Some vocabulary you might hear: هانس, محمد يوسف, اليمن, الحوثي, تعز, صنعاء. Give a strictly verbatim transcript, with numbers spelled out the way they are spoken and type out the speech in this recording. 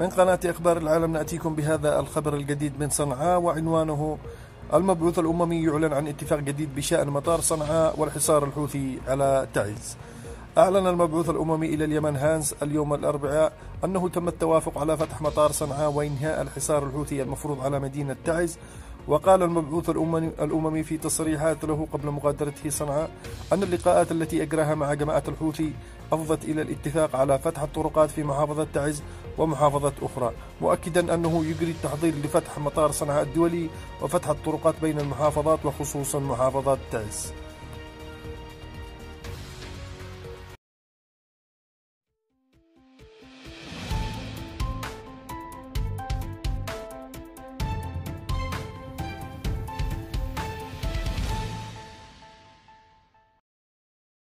من قناة أخبار العالم نأتيكم بهذا الخبر الجديد من صنعاء وعنوانه: المبعوث الأممي يعلن عن اتفاق جديد بشأن مطار صنعاء والحصار الحوثي على تعز. أعلن المبعوث الأممي إلى اليمن هانس اليوم الأربعاء أنه تم التوافق على فتح مطار صنعاء وإنهاء الحصار الحوثي المفروض على مدينة تعز. وقال المبعوث الأممي في تصريحات له قبل مغادرته صنعاء أن اللقاءات التي أجراها مع جماعة الحوثي أفضت إلى الاتفاق على فتح الطرقات في محافظة تعز ومحافظات أخرى، مؤكدا أنه يجري التحضير لفتح مطار صنعاء الدولي وفتح الطرقات بين المحافظات وخصوصا محافظة تعز.